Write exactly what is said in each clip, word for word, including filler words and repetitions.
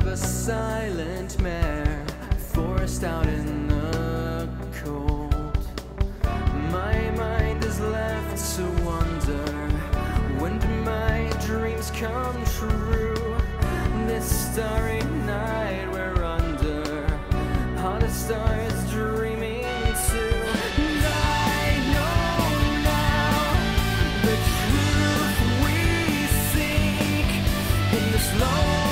of a silent mare, forced out in the cold. My mind is left to wonder, when do my dreams come true? This starry night we're under, all the stars dreaming too. And I know now the truth we seek in this lonely.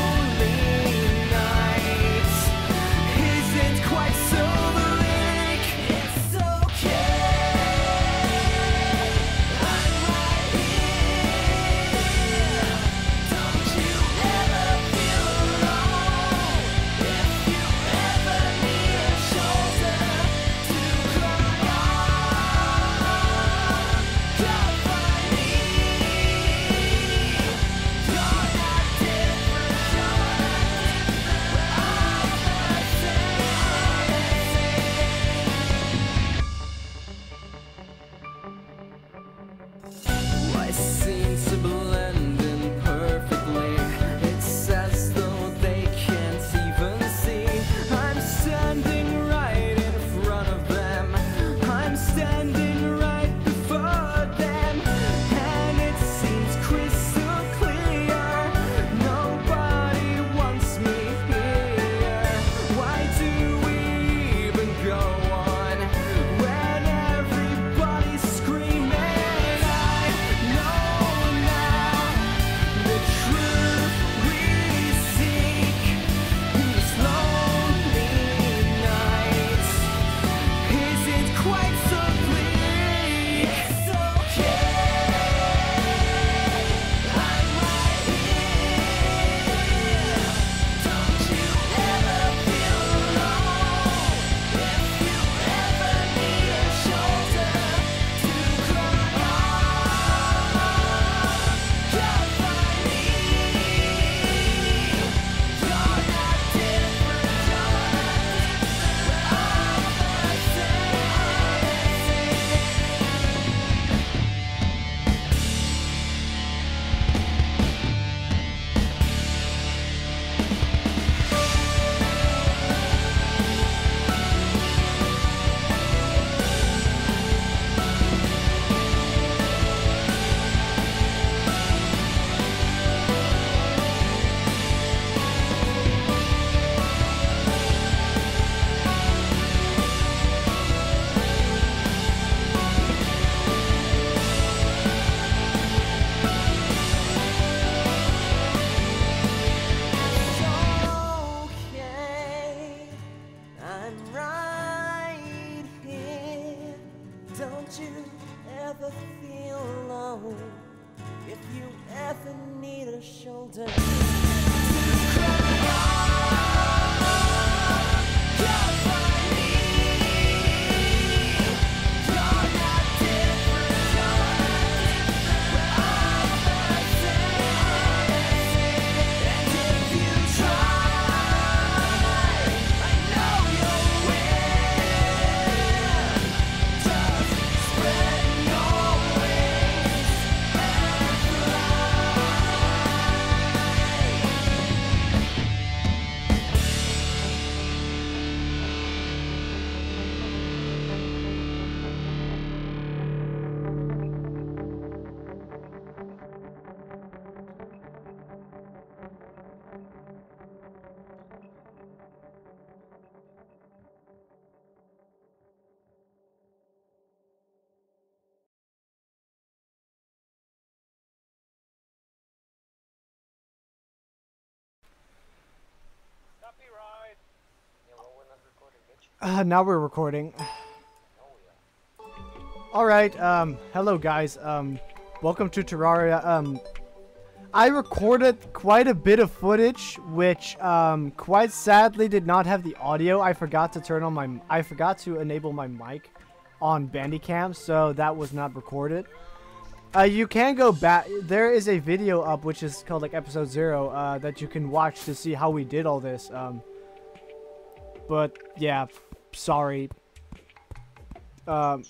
Uh, now we're recording. Alright, um, hello guys, um, welcome to Terraria. Um, I recorded quite a bit of footage, which, um, quite sadly did not have the audio. I forgot to turn on my, I forgot to enable my mic on Bandicam, so that was not recorded. Uh, you can go back, there is a video up, which is called, like, episode zero, uh, that you can watch to see how we did all this, um, but, yeah. Sorry. Um.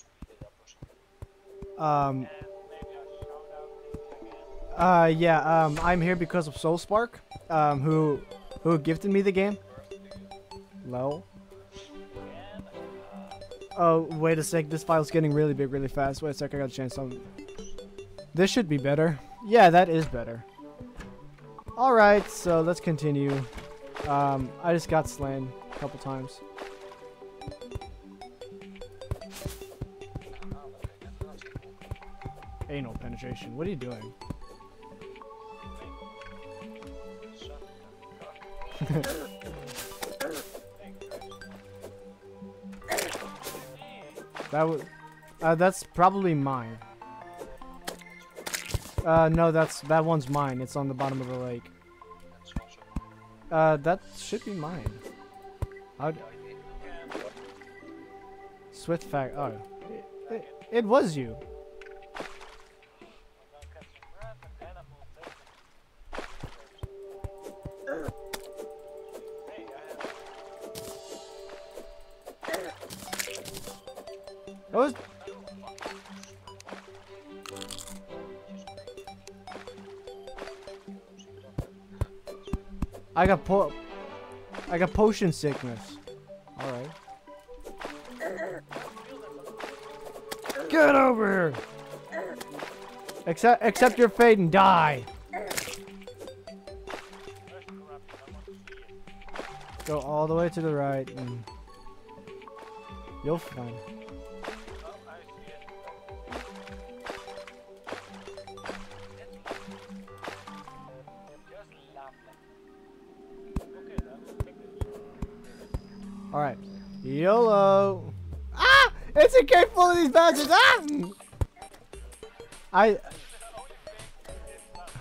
Um. Uh. Yeah. Um. I'm here because of SoulSpark, um, who Who gifted me the game? No. Oh, wait a sec. This file's getting really big really fast. Wait a sec. I got a chance. I'll... This should be better. Yeah, that is better. Alright, so let's continue. Um, I just got slain a couple times. Anal penetration. What are you doing? That was, uh, that's probably mine. Uh, no, that's that one's mine. It's on the bottom of the lake. Uh, that should be mine. How'd, Swift fact. Oh, it, it, it was you. That was... I got po I got potion sickness. All right. Get over here. Accept accept your fate and die. Go all the way to the right and you'll find. Alright. YOLO! Ah! It's a cave full of these badges! Ah! I...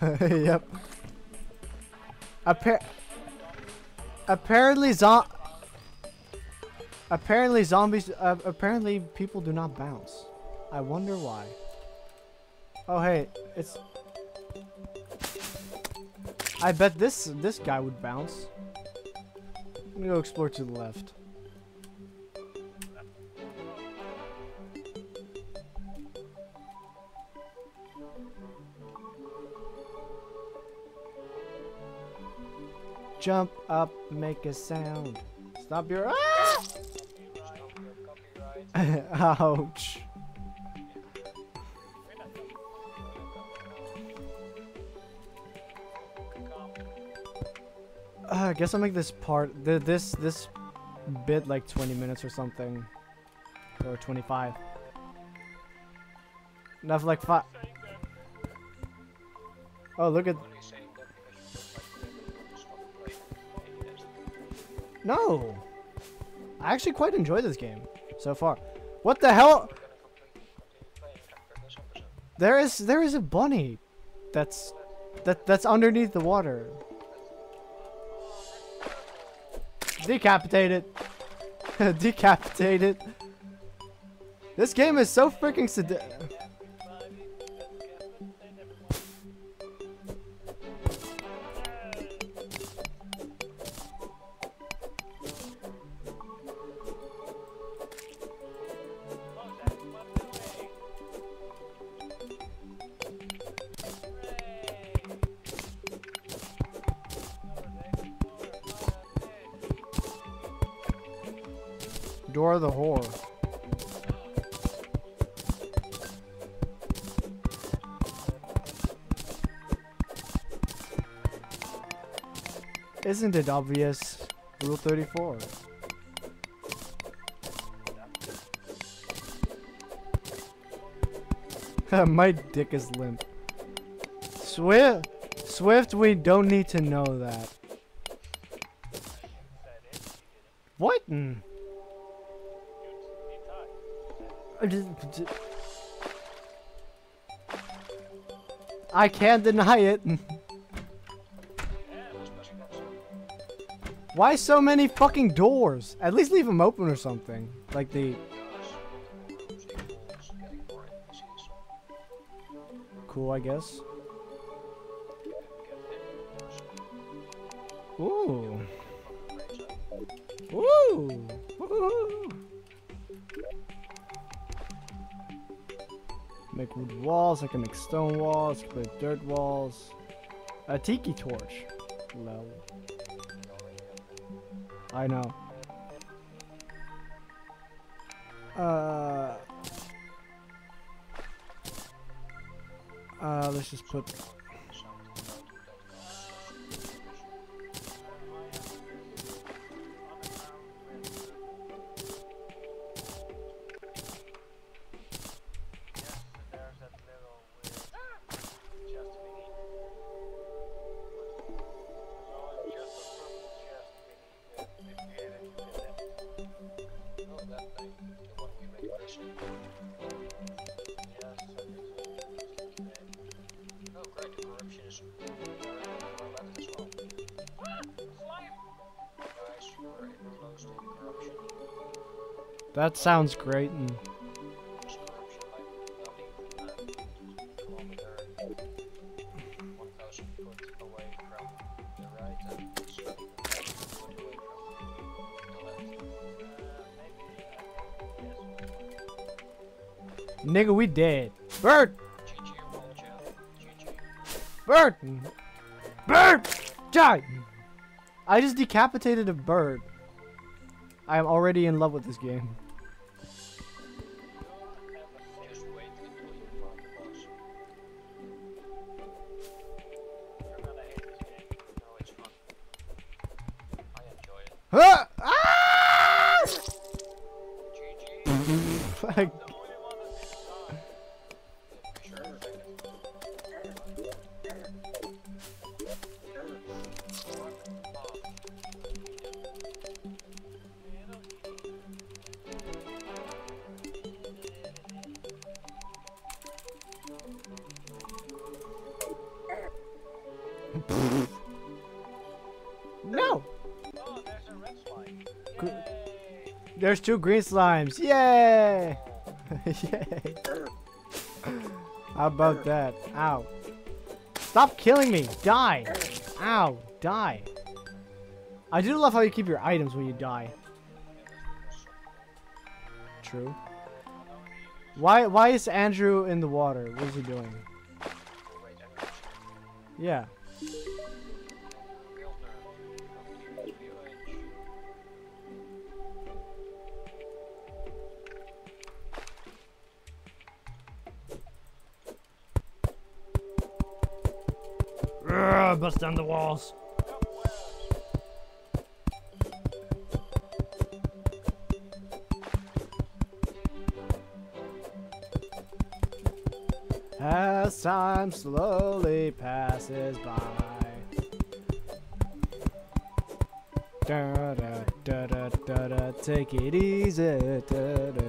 Yep. Appar apparently zo Apparently zombies... Uh, apparently people do not bounce. I wonder why. Oh hey, it's... I bet this, this guy would bounce. I'm gonna go explore to the left. Jump up, make a sound. Stop your. Ah! Ouch. Uh, I guess I'll make this part, th this, this bit like twenty minutes or something, or twenty-five. Enough like five. Oh, look at. No! I actually quite enjoy this game so far. What the hell? There is, there is a bunny that's, that, that's underneath the water. Decapitated. Decapitated. This game is so freaking sad. Dora the whore. Isn't it obvious? Rule thirty-four. My dick is limp. Swift, Swift, we don't need to know that. What? Mm. I can't deny it. Why so many fucking doors? At least leave them open or something. Like the... Cool, I guess. Ooh. Ooh. Ooh. Make wood walls, I can make stone walls, I can make dirt walls. A tiki torch. Lol. I know. Uh, uh, let's just put... That sounds great. And nigga, we dead. Bert! Bert! Bert! Die! I just decapitated a bird. I am already in love with this game. There's two green slimes. Yay! Yay! How about that? Ow. Stop killing me! Die! Ow! Die! I do love how you keep your items when you die. True. Why why is Andrew in the water? What is he doing? Yeah. Bust down the walls. As time slowly passes by. Da, da, da, da, da, da, take it easy. Da, da, da.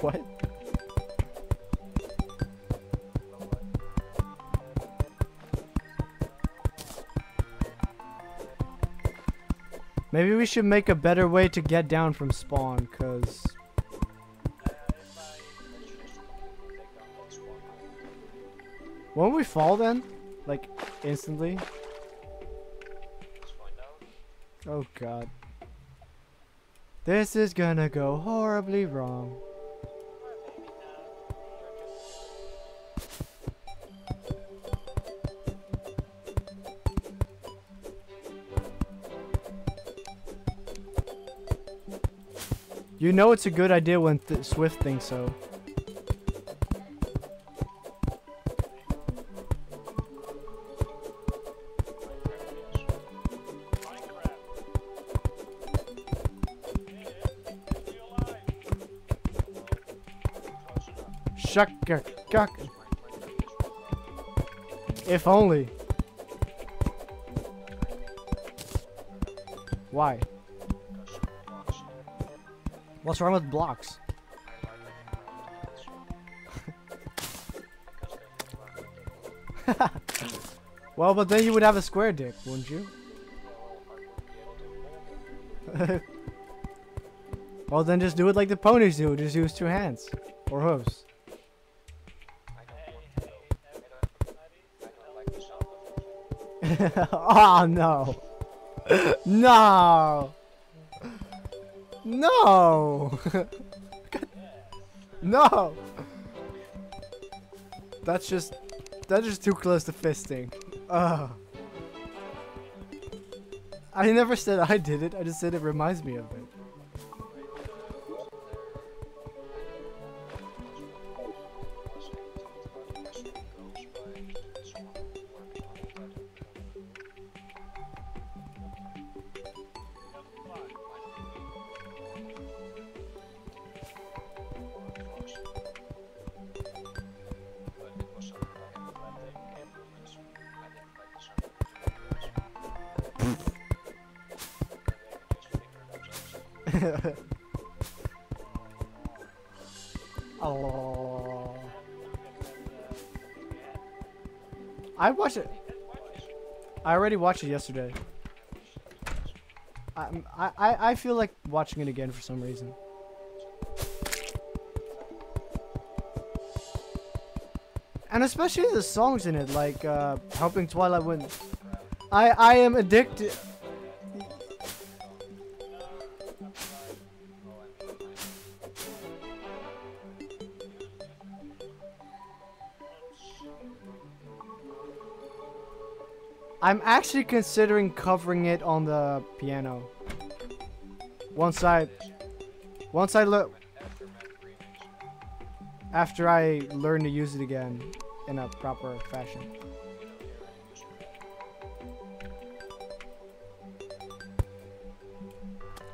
What? Maybe we should make a better way to get down from spawn, cause... Won't we fall then? Like, instantly? Oh god. This is gonna go horribly wrong. You know it's a good idea when th- Swift thinks so. Shuck-a guck. If only. Why? What's wrong with blocks? Well, but then you would have a square dick, wouldn't you? Well, then just do it like the ponies do. Just use two hands. Or hooves. Oh no. No. No! No! That's just... That's just too close to fisting. Ugh. I never said I did it, I just said it reminds me of it. Oh. I watched it. I already watched it yesterday. I, I I feel like watching it again for some reason. And especially the songs in it, like uh, "Helping Twilight Win." I I am addicted. I'm actually considering covering it on the piano. Once I, once I look, after I learn to use it again in a proper fashion.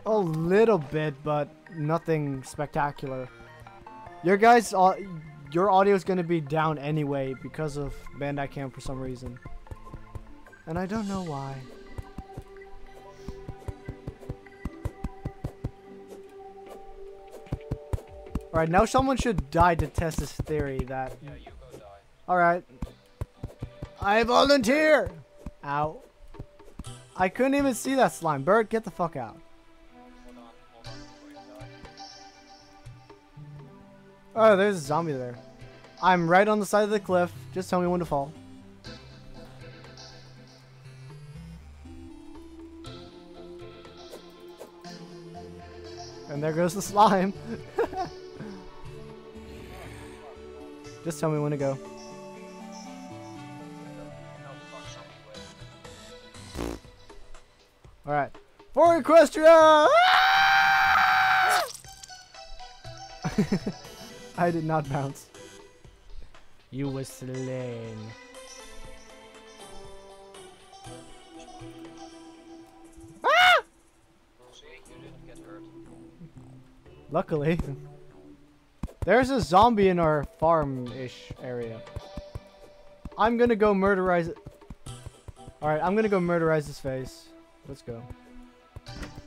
A little bit, but nothing spectacular. Your guys, your audio is going to be down anyway because of Bandicam for some reason. And I don't know why. Alright, now someone should die to test this theory that... Yeah, you go die. Alright. I volunteer! Ow. I couldn't even see that slime. Bert, get the fuck out. Oh, there's a zombie there. I'm right on the side of the cliff. Just tell me when to fall. And there goes the slime. Just tell me when to go. Alright. For Equestria! I did not bounce. You were slain. Luckily, there's a zombie in our farm-ish area. I'm gonna go murderize it. Alright, I'm gonna go murderize his face. Let's go.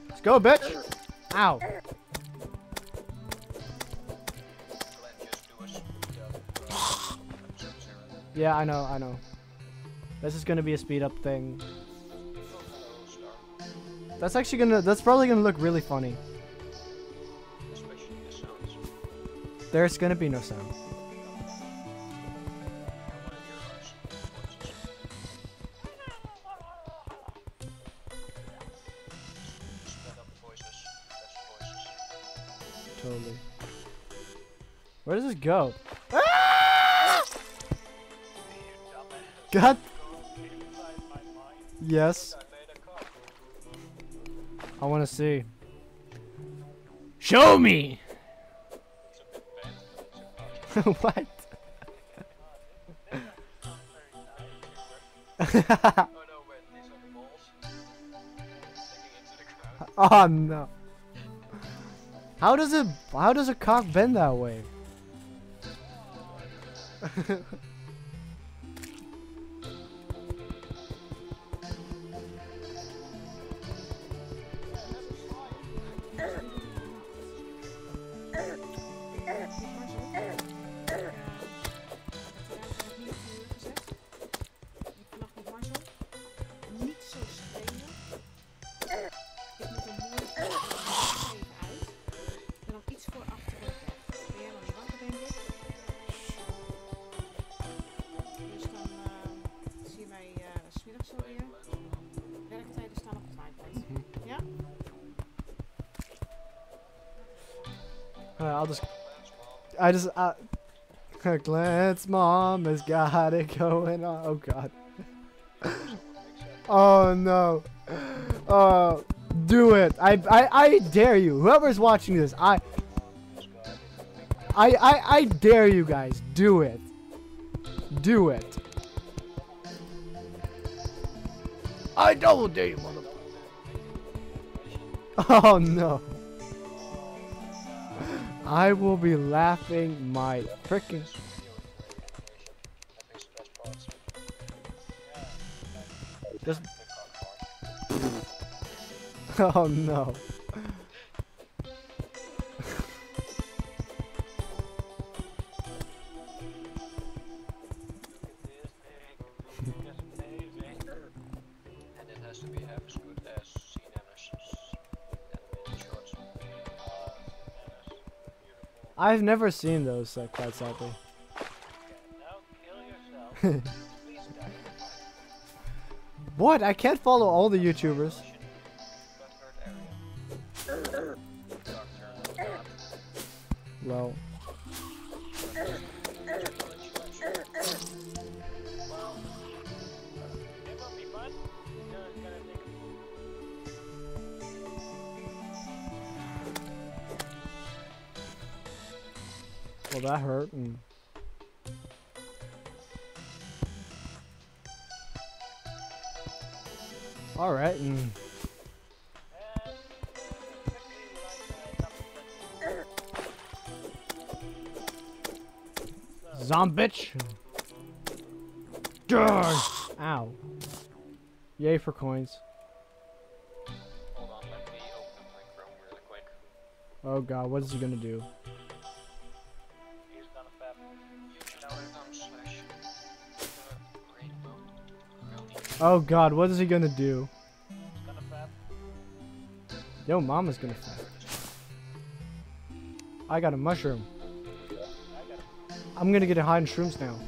Let's go, bitch! Ow! Yeah, I know, I know. This is gonna be a speed-up thing. That's actually gonna- that's probably gonna look really funny. There's gonna be no sound. Totally. Where does this go? Ah! God. Yes. I wanna see. Show me! What? Oh no! How does it? How does a cock bend that way? Uh, I'll just... I just... I, Glenn's mom has got it going on. Oh, God. Oh, no. Uh, do it. I, I, I dare you. Whoever's watching this, I... I, I, I dare you guys. Do it. Do it. I double dare you, motherfucker. Oh, no. I will be laughing my frickin'. Just... Oh, no. I've never seen those, uh, quite sadly. What? I can't follow all the YouTubers. Well. Well, that hurt. Mm. All right. Mm. Zombitch. Ow. Yay for coins. Hold on, let me open my room really quick. Oh God, what is he gonna do? Oh God, what is he gonna do? Gonna fap. Yo, mama's gonna fap. I got a mushroom. I got it. I'm gonna get a hide in shrooms now.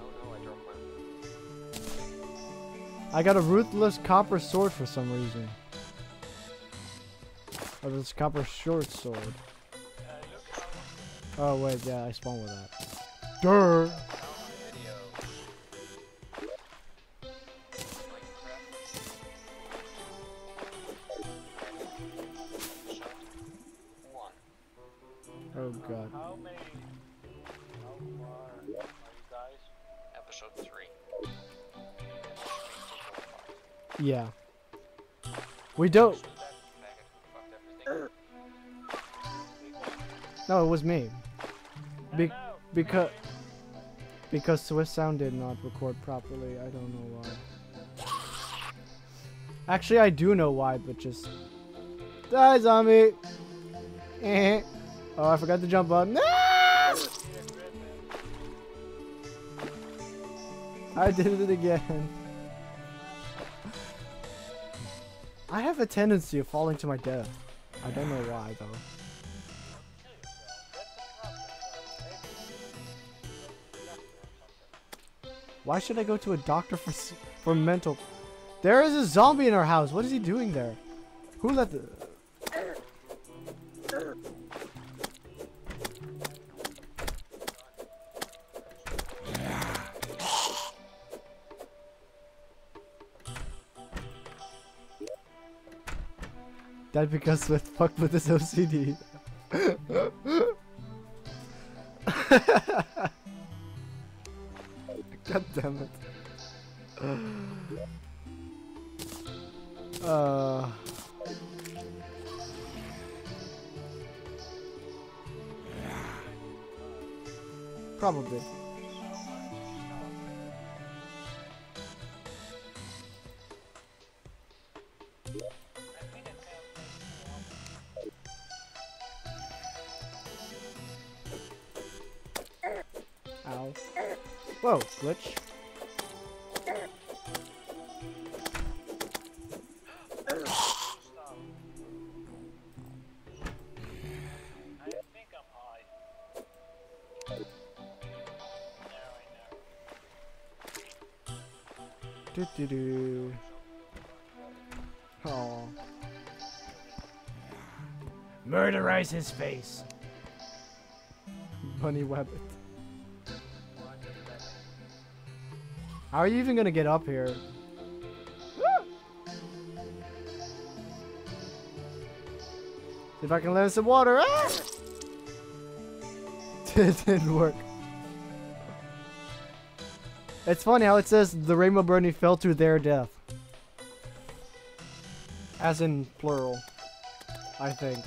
Oh, no, I dropped mine. I got a ruthless copper sword for some reason. Oh, this copper short sword. Uh, oh wait, yeah, I spawned with that. Durr. Oh God. Uh, how many? How far are you guys? Episode three. Yeah. We don't. No, it was me. Be because because Swift sound did not record properly. I don't know why. Actually, I do know why, but just die, zombie. Eh. Oh, I forgot the jump button. No! I did it again. I have a tendency of falling to my death. I don't know why, though. Why should I go to a doctor for for mental? There is a zombie in our house. What is he doing there? Who let the... That's because Swift fucked with his O C D. God damn it. Uh. Probably. Whoa, glitch. Do do do. Oh. Murderize his face. Bunny Wabbit. How are you even gonna get up here? If I can land some water. Ah! It didn't work. It's funny how it says the Rainbow Brony fell to their death. As in plural, I think.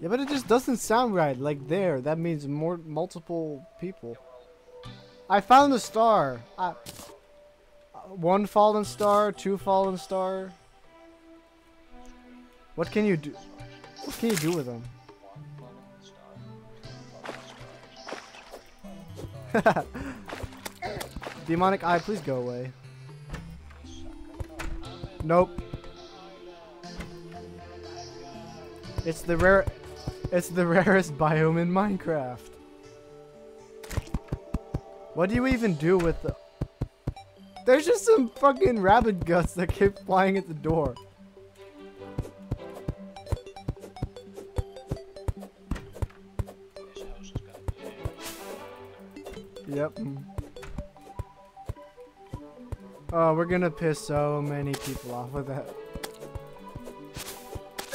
Yeah, but it just doesn't sound right. Like there, that means more multiple people. I found the star. I, one fallen star, two fallen star. What can you do? What can you do with them? Demonic eye, please go away. Nope. It's the rare. It's the rarest biome in Minecraft. What do you even do with the... There's just some fucking rabbit guts that keep flying at the door. Yep. Oh, we're gonna piss so many people off with that.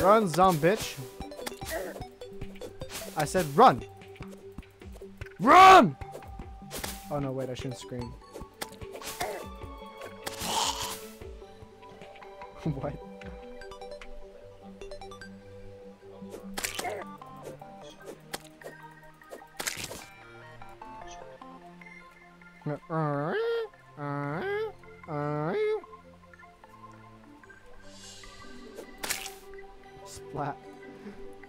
Run, zombitch. I said run! Run! Oh no, wait, I shouldn't scream. What? Splat.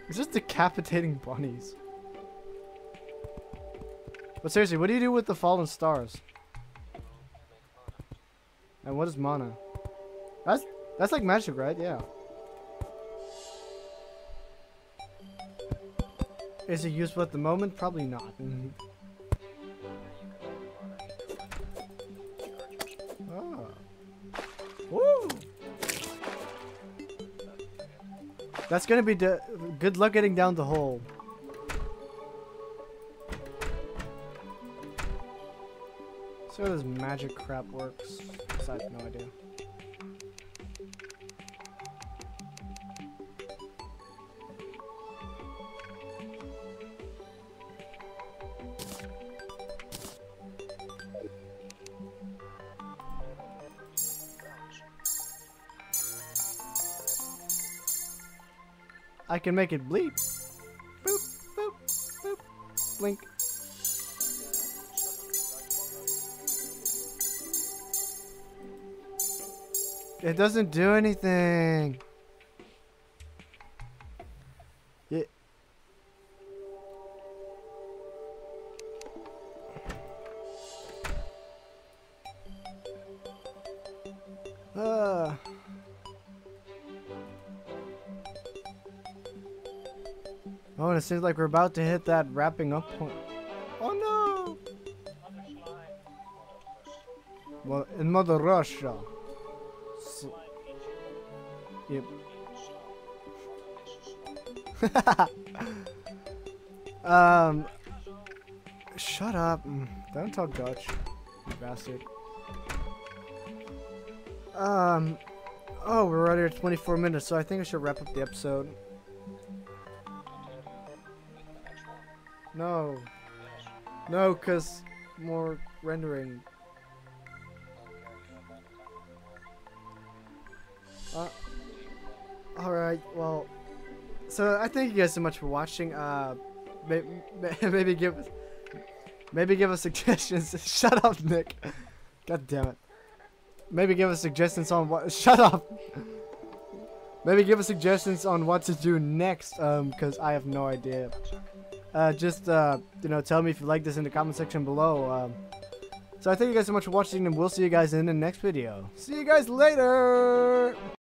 It's just decapitating bunnies. But seriously, what do you do with the fallen stars? And what is mana? That's that's like magic, right? Yeah. Is it useful at the moment? Probably not. Oh. Woo! That's gonna be de good luck getting down the hole. So this magic crap works. I have no idea. I can make it bleed. Boop, boop, boop, blink. It doesn't do anything. It... Uh. Oh, and it seems like we're about to hit that wrapping up point. Oh no! Well, in Mother Russia. Yep. um. Shut up! Don't talk Dutch, you bastard. Um. Oh, we're right here at twenty-four minutes, so I think I should wrap up the episode. No. No, cause more rendering. Uh, Alright, well, so I thank you guys so much for watching. Uh, may may maybe give us, maybe give us suggestions. Shut up, Nick. God damn it. Maybe give us suggestions on what. Shut up. Maybe give us suggestions on what to do next. Um, cause I have no idea. Uh, just uh, you know, tell me if you like this in the comment section below. Um, so I thank you guys so much for watching, and we'll see you guys in the next video. See you guys later.